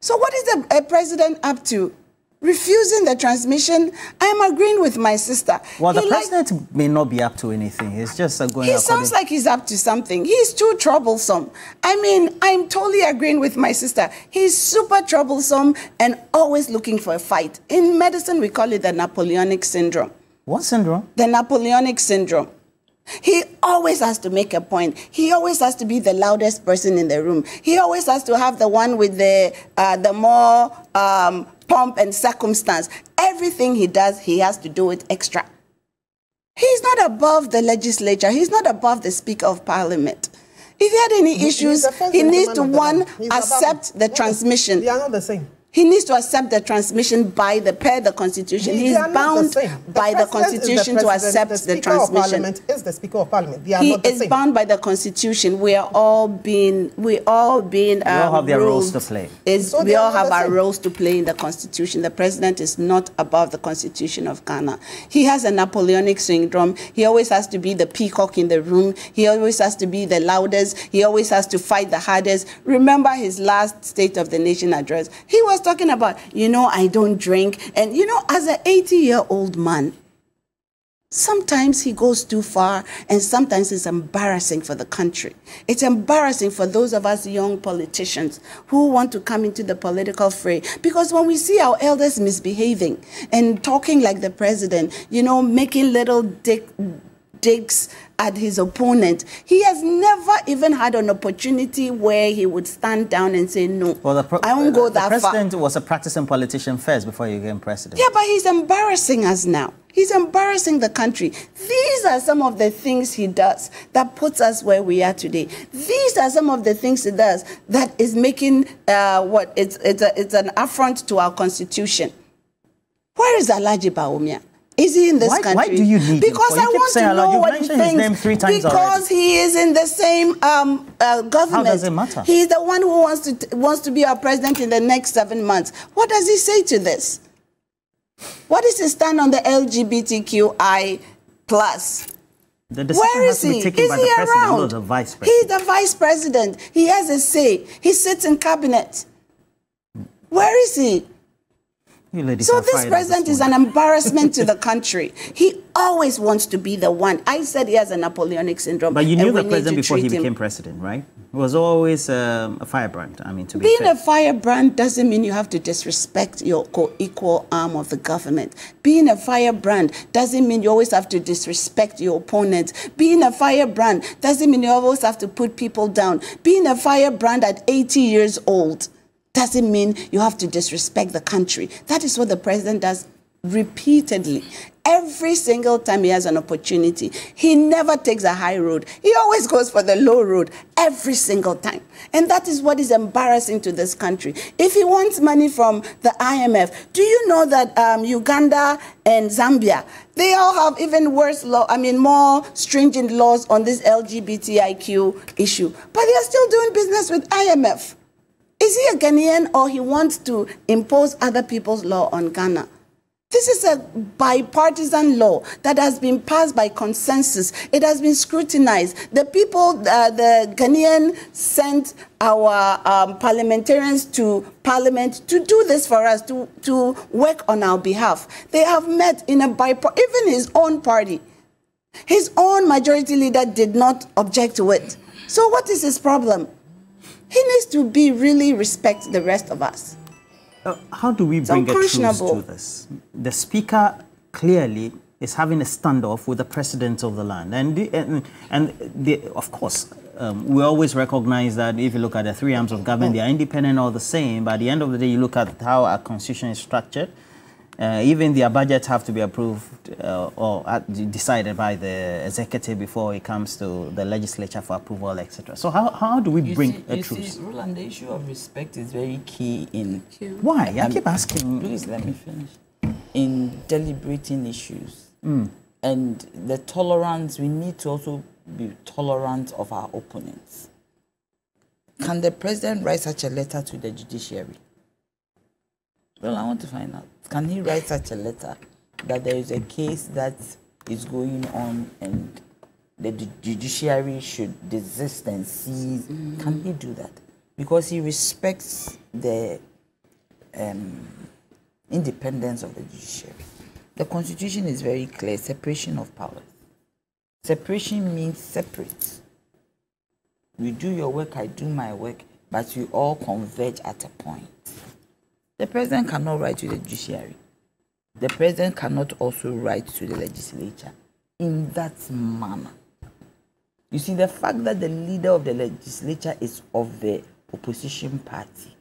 So what is the president up to? refusing the transmission. I'm agreeing with my sister. Well, the president may not be up to anything. It's just going. He sounds like he's up to something. He's too troublesome. I mean, I'm totally agreeing with my sister. He's super troublesome and always looking for a fight. In medicine, we call it the Napoleonic syndrome. What syndrome? The Napoleonic syndrome. He always has to make a point. He always has to be the loudest person in the room. He always has to have the one with the more pomp and circumstance. Everything he does, he has to do it extra. He's not above the legislature. He's not above the Speaker of Parliament. If he had any issues, he needs to, one, accept the transmission. They are not the same. He needs to accept the transmission by the Constitution. He is bound by the Constitution to accept the transmission. The Speaker of Parliament he is bound by the Constitution. We are all being, we all have their roles to play. We all have our roles to play in the Constitution. The president is not above the Constitution of Ghana. He has a Napoleonic syndrome. He always has to be the peacock in the room. He always has to be the loudest. He always has to fight the hardest. Remember his last State of the Nation address. He was talking about, you know, I don't drink. And, you know, as an 80-year-old man, sometimes he goes too far, and sometimes it's embarrassing for the country. It's embarrassing for those of us young politicians who want to come into the political fray. Because when we see our elders misbehaving and talking like the president, you know, making little digs at his opponent, he has never even had an opportunity where he would stand down and say, no, well, I won't go that far. The president was a practicing politician first before he became president. Yeah, but he's embarrassing us now. He's embarrassing the country. These are some of the things he does that puts us where we are today. These are some of the things he does that is making it's an affront to our constitution. Where is Alhaji Bawumia? Is he in this country? Why do you need him? I want to know what he thinks. Because he is in the same government. How does it matter? He's the one who wants to be our president in the next 7 months. What does he say to this? What is his stand on the LGBTQI+? The decision has to be taken by the president or the vice president. He's the vice president. He has a say. He sits in cabinet. Where is he? So this president is an embarrassment to the country. He always wants to be the one. I said he has a Napoleonic syndrome. But you knew the president before he became president, right? He was always a firebrand. I mean, to be fair. Being a firebrand doesn't mean you have to disrespect your co-equal arm of the government. Being a firebrand doesn't mean you always have to disrespect your opponent. Being a firebrand doesn't mean you always have to put people down. Being a firebrand at 80 years old doesn't mean you have to disrespect the country. That is what the president does repeatedly. Every single time he has an opportunity, he never takes a high road. He always goes for the low road every single time. And that is what is embarrassing to this country. If he wants money from the IMF, do you know that Uganda and Zambia, they all have even worse law, I mean, more stringent laws on this LGBTIQ issue, but they are still doing business with IMF. Is he a Ghanaian or he wants to impose other people's law on Ghana? This is a bipartisan law that has been passed by consensus. It has been scrutinized. The people, the Ghanaian sent our parliamentarians to parliament to do this for us, to work on our behalf. They have met in a even his own party. His own majority leader did not object to it. So what is his problem? He needs to really respect the rest of us. How do we bring a truce to this? The speaker clearly is having a standoff with the president of the land. Of course, we always recognize that if you look at the three arms of government, they are independent all the same. But at the end of the day, you look at how our constitution is structured. Even their budgets have to be approved or decided by the executive before it comes to the legislature for approval, etc. So how do we bring a truce? Roland, the issue of respect is very key in... Why? I keep asking... Please, let me finish. In deliberating issues and the tolerance, we need to also be tolerant of our opponents. Can the president write such a letter to the judiciary? Well, I want to find out. Can he write such a letter that there is a case that is going on and the judiciary should desist and cease? Can he do that? Because he respects independence of the judiciary. The Constitution is very clear, separation of powers. Separation means separate. You do your work, I do my work, but we all converge at a point. The president cannot write to the judiciary. The president cannot also write to the legislature in that manner. You see, the fact that the leader of the legislature is of the opposition party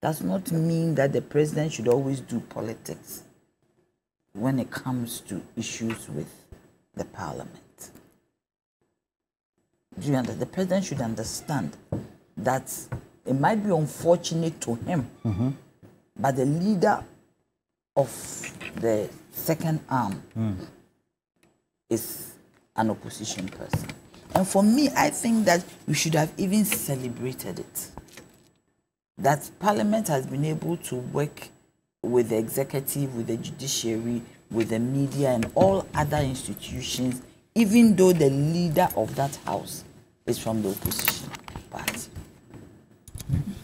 does not mean that the president should always do politics when it comes to issues with the parliament. The president should understand that it might be unfortunate to him, but the leader of the second arm is an opposition person. And for me, I think that we should have even celebrated it. That Parliament has been able to work with the executive, with the judiciary, with the media and all other institutions, even though the leader of that house is from the opposition party.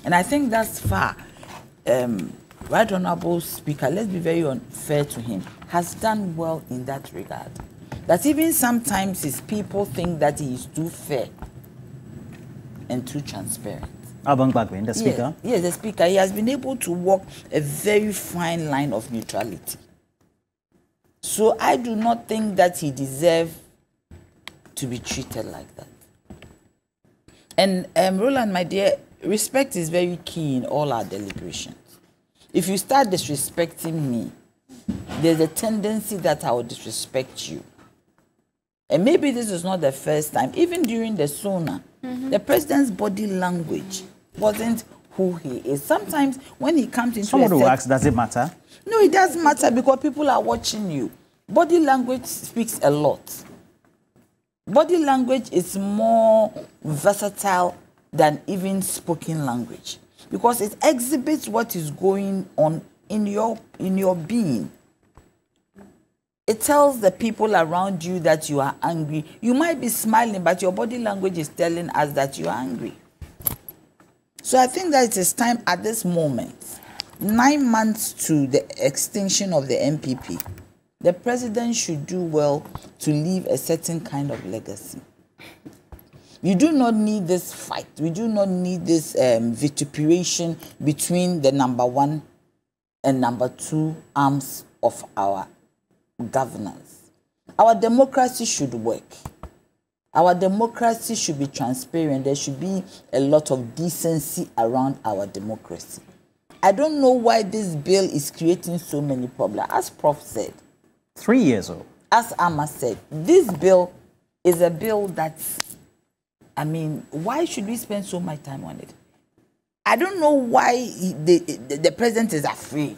And I think that's far. Right Honourable Speaker, let's be very unfair to him, has done well in that regard. That even sometimes his people think that he is too fair and too transparent. Alban Bagbin, the Speaker. Yes, the Speaker. He has been able to walk a very fine line of neutrality. So I do not think that he deserves to be treated like that. And Roland, my dear, respect is very key in all our deliberations. If you start disrespecting me, there's a tendency that I will disrespect you. And maybe this is not the first time. Even during the SONA, the president's body language wasn't who he is. Sometimes when he comes into someone who asks, does it matter? No, it doesn't matter because people are watching you. Body language speaks a lot. Body language is more versatile than even spoken language because it exhibits what is going on in your being. It tells the people around you that you are angry. You might be smiling, but your body language is telling us that you are angry. So I think that it is time at this moment, 9 months to the extinction of the MPP, the president should do well to leave a certain kind of legacy. We do not need this fight. We do not need this vituperation between the number 1 and number 2 arms of our governance. Our democracy should work. Our democracy should be transparent. There should be a lot of decency around our democracy. I don't know why this bill is creating so many problems. As Prof said, 3 years old. As Amma said, this bill is a bill that, I mean, why should we spend so much time on it? I don't know why the president is afraid.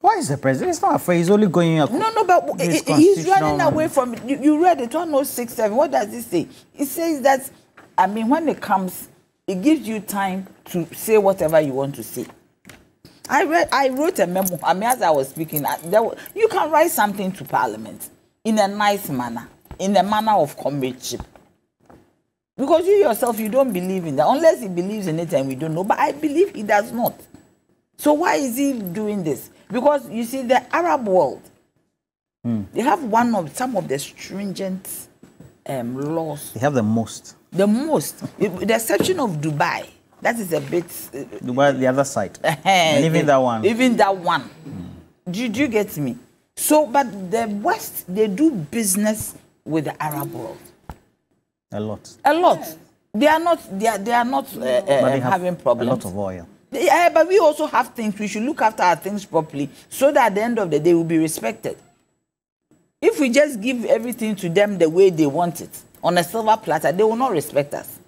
Why is the president? He's not afraid. He's only going up. No, but he's running away from it. You read it, 1067. What does it say? It says that, I mean, when it comes, it gives you time to say whatever you want to say. I wrote a memo. I mean, as I was speaking, you can write something to Parliament in a nice manner, in a manner of comradeship. Because you yourself, you don't believe in that, unless he believes in it and we don't know. But I believe he does not. So why is he doing this? Because, you see, the Arab world, they have some of the stringent laws. They have the most. The most. With the exception of Dubai. That is a bit... Dubai, the other side. And even that one. Even that one. Do you get me? So, but the West, they do business with the Arab world. A lot. A lot. Yes. They are not having problems. A lot of oil. Yeah, but we also have things. We should look after our things properly so that at the end of the day we'll be respected. If we just give everything to them the way they want it, on a silver platter, they will not respect us.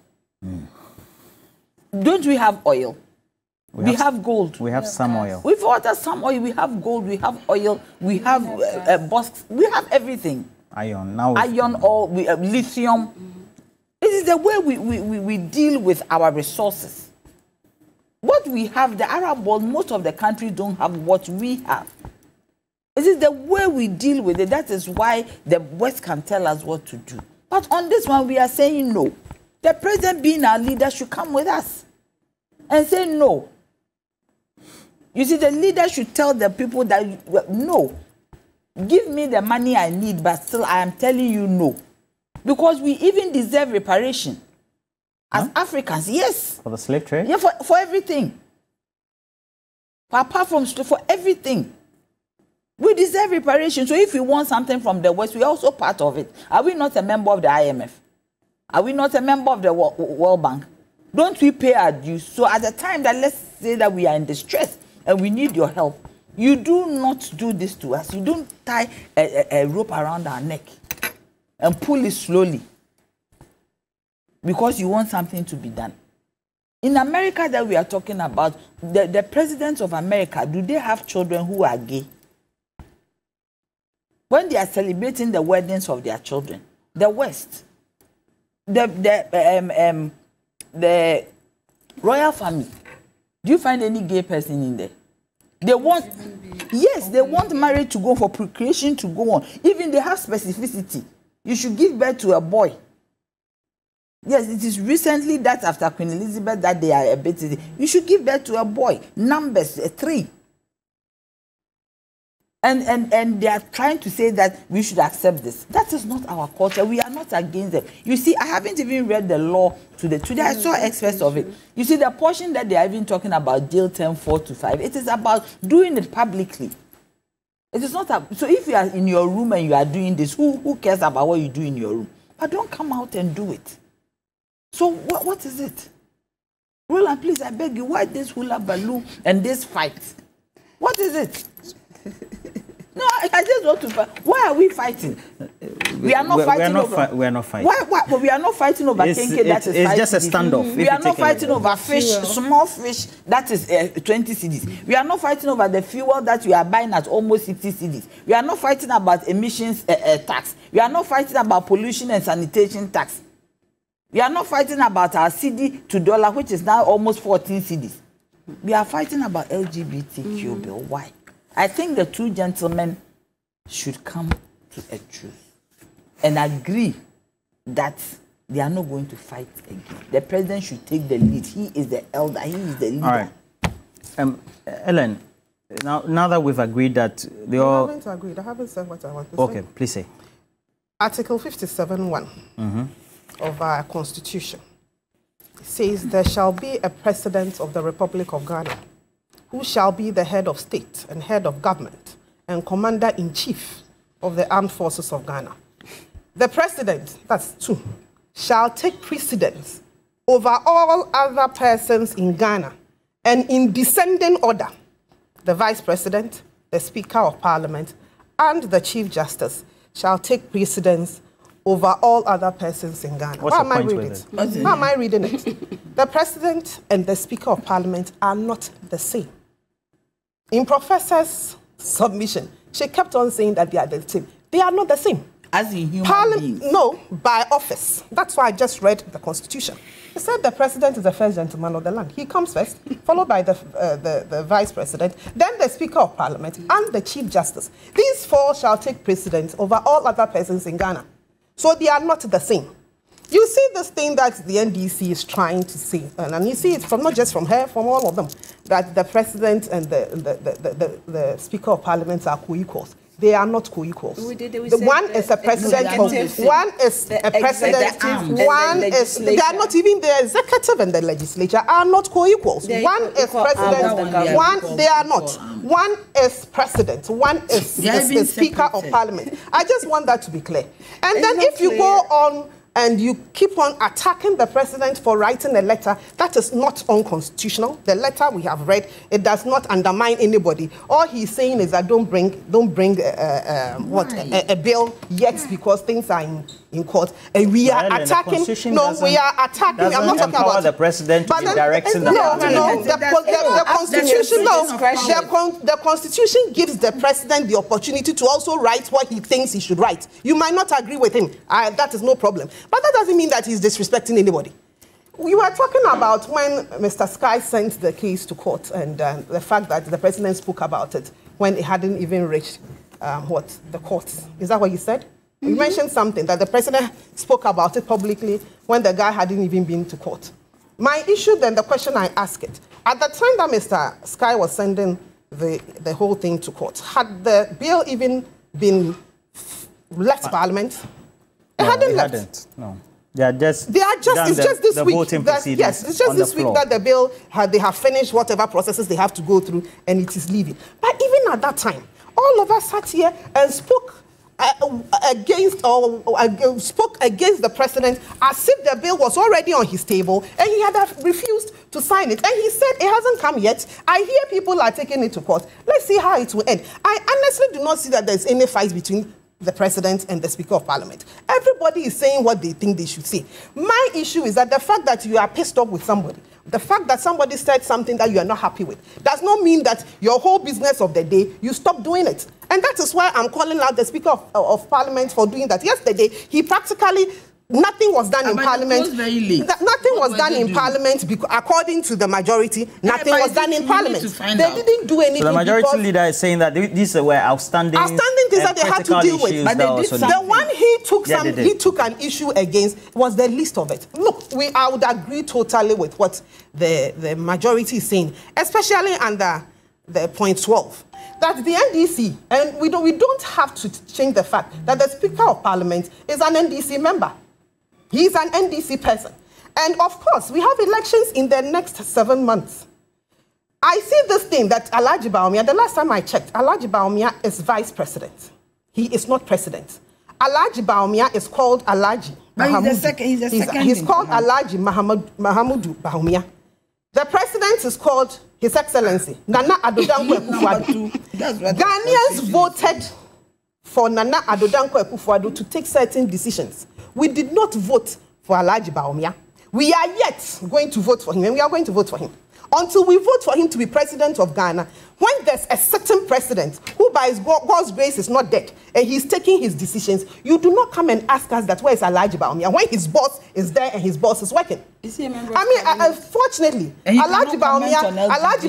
Don't we have oil? We have gold. We have some oil. We've ordered some oil. We have gold. We have oil. We have bosks. We have everything. Iron. Now iron ore. We have lithium. This is the way we deal with our resources. What we have, the Arab world, most of the countries don't have what we have. It is the way we deal with it. That is why the West can tell us what to do. But on this one, we are saying no. The president being our leader should come with us and say no. You see, the leader should tell the people that, no, give me the money I need, but still I am telling you no. Because we even deserve reparation. As Africans, yes. For the slave trade? Yeah, for everything. Apart from, for everything. We deserve reparation. So if we want something from the West, we are also part of it. Are we not a member of the IMF? Are we not a member of the World Bank? Don't we pay our dues? So at the time that, let's say that we are in distress and we need your help, you do not do this to us. You don't tie a rope around our neck and pull it slowly because you want something to be done. In America that we are talking about, the presidents of America, do they have children who are gay? When they are celebrating the weddings of their children, the West, the royal family, do you find any gay person in there? They want, yes, they want marriage to go for procreation to go on. Even they have specificity. You should give birth to a boy. Yes, it is recently that after Queen Elizabeth that they are a bit. You should give birth to a boy. Numbers, 3. And they are trying to say that we should accept this. That is not our culture. We are not against them. You see, I haven't even read the law today. I saw excerpts of it. You see, the portion that they are even talking about, jail term 4 to 5, it is about doing it publicly. It is not a, so if you are in your room and you are doing this, who cares about what you do in your room? But don't come out and do it. So what is it? Roland, please, I beg you, why this hula balloon and this fight? What is it? No, I just want to fight. Why are we fighting? We are not fighting. Why? We are not fighting over kenke that is It's just a standoff. We are not fighting over fish, small fish that is 20 cedis. We are not fighting over the fuel that we are buying at almost 60 cedis. We are not fighting about emissions tax. We are not fighting about pollution and sanitation tax. We are not fighting about our cedi to dollar, which is now almost 14 cedis. We are fighting about LGBTQ bill. Why? I think the two gentlemen should come to a truce and agree that they are not going to fight again. The president should take the lead. He is the elder. He is the leader. All right. Ellen, now that we've agreed that they all... I haven't agreed. I haven't said what I want to say. Okay, please say. Article 57.1 of our Constitution says there shall be a president of the Republic of Ghana, who shall be the head of state and head of government and commander-in-chief of the armed forces of Ghana. The president, that's 2, shall take precedence over all other persons in Ghana and in descending order, the vice president, the speaker of parliament, and the chief justice shall take precedence over all other persons in Ghana. What's How am I reading it? The president and the speaker of parliament are not the same. In Professor's submission, she kept on saying that they are the same. They are not the same. As in human beings? No, by office. That's why I just read the Constitution. It said the president is the first gentleman of the land. He comes first, followed by the vice president, then the speaker of parliament, and the chief justice. These 4 shall take precedence over all other persons in Ghana. So they are not the same. You see this thing that the NDC is trying to say, and you see it from not just from her, from all of them, that the president and the speaker of parliament are co-equals. They are not co-equals. One is a president, one is a president, one is... They are not even the executive and the legislature are not co-equals. One is president, one they are not. One is president, one is the speaker of parliament. I just want that to be clear. And then if you go on and you keep on attacking the president for writing a letter, that is not unconstitutional. The letter we have read, it does not undermine anybody. All he's saying is that don't bring a bill yet because things are in court. And we are attacking. No, we are attacking. I'm not talking about the president to be directing the the Constitution gives the president the opportunity to also write what he thinks he should write. You might not agree with him. That is no problem. But that doesn't mean that he's disrespecting anybody. We were talking about when Mr. Sky sent the case to court and the fact that the president spoke about it when it hadn't even reached the court. Is that what he said? You mentioned something that the president spoke about it publicly when the guy hadn't even been to court. My issue then, the question I ask it, at the time that Mr. Sky was sending the whole thing to court, had the bill even been left Parliament? It hadn't left. No. It's just this week that the bill, they have finished whatever processes they have to go through and it is leaving. But even at that time, all of us sat here and spoke against the president as if the bill was already on his table and he had refused to sign it. And he said it hasn't come yet. I hear people are taking it to court. Let's see how it will end. I honestly do not see that there's any fight between the president and the Speaker of Parliament. Everybody is saying what they think they should say. My issue is that the fact that you are pissed off with somebody, the fact that somebody said something that you are not happy with, does not mean that your whole business of the day, you stop doing it. And that is why I'm calling out the Speaker of Parliament for doing that. Yesterday, he practically... nothing was done in Parliament. Nothing was done in Parliament because, according to the majority, nothing was done in Parliament. They didn't do anything. So the majority leader is saying that these were outstanding things that they had to deal with. But they did something. The one he took an issue against was the least of it. Look, I would agree totally with what the majority is saying, especially under the point 12. That the NDC, and we don't have to change the fact that the Speaker of Parliament is an NDC member. He's an NDC person. And of course, we have elections in the next 7 months. I see this thing that Alhaji Bawumia, the last time I checked, Alhaji Bawumia is vice president. He is not president. Alhaji Bawumia is called Alhaji Mahamudu. He's called Alhaji Mahamudu Bawumia. The president is called His Excellency Nana Addo Dankwa Akufo-Addo. Ghanaians voted for Nana Addo Dankwa Akufo-Addo to take certain decisions. We did not vote for Alhaji Bawumia. We are yet going to vote for him, and we are going to vote for him. Until we vote for him to be president of Ghana, when there's a certain president who by God's grace is not dead, and he's taking his decisions, you do not come and ask us that where is Alhaji Bawumia, when his boss is there and his boss is working. Is he a member unfortunately, Alhaji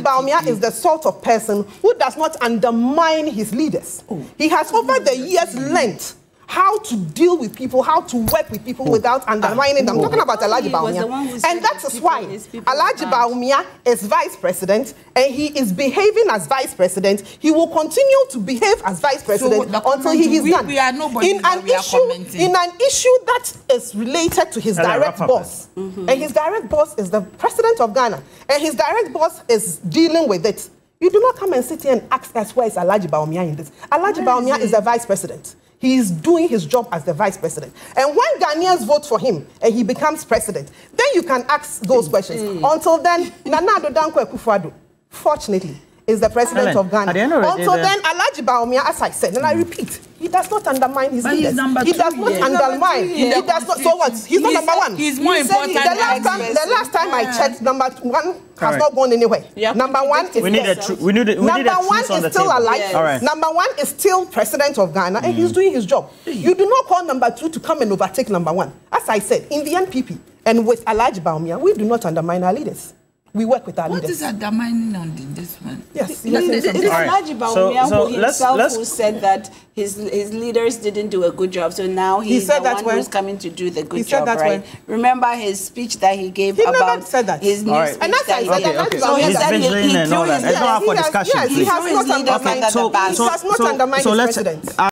Bawumia is the sort of person who does not undermine his leaders. Oh. He has over the years learnt how to deal with people, how to work with people without undermining them. I'm talking about Alhaji Bawumia. And that is why Alhaji Bawumia is vice president and he is behaving as vice president. He will continue to behave as vice president until he is done. In an issue that is related to his direct boss. Mm-hmm. And his direct boss is the president of Ghana. And his direct boss is dealing with it. You do not come and sit here and ask us where is Alhaji Bawumia in this. Alhaji Bawumia is the vice president. He is doing his job as the vice president. And when Ghanaians vote for him and he becomes president, then you can ask those questions. Until then, Nana Addo Dankwa Akufo-Addo, fortunately, is the president of Ghana. Until then, Alhaji Bawumia, as I said, and I repeat, he does not undermine his leaders. He does not undermine. So what? He's not number one. He's more important. The last time I checked, number one has not gone anywhere. Number one is still alive. Number one is still president of Ghana, and he's doing his job. You do not call number two to come and overtake number one. As I said, in the NPP and with Alhaji Bawumia, we do not undermine our leaders. We work with our leaders. What is undermining on this one? Yes. Alhaji Bawumia who said that his leaders didn't do a good job, so now he's the one who's coming to do the good job, right? Remember his speech that he gave about his new speech? And that's so he said he threw his leaders under the bus. So let's...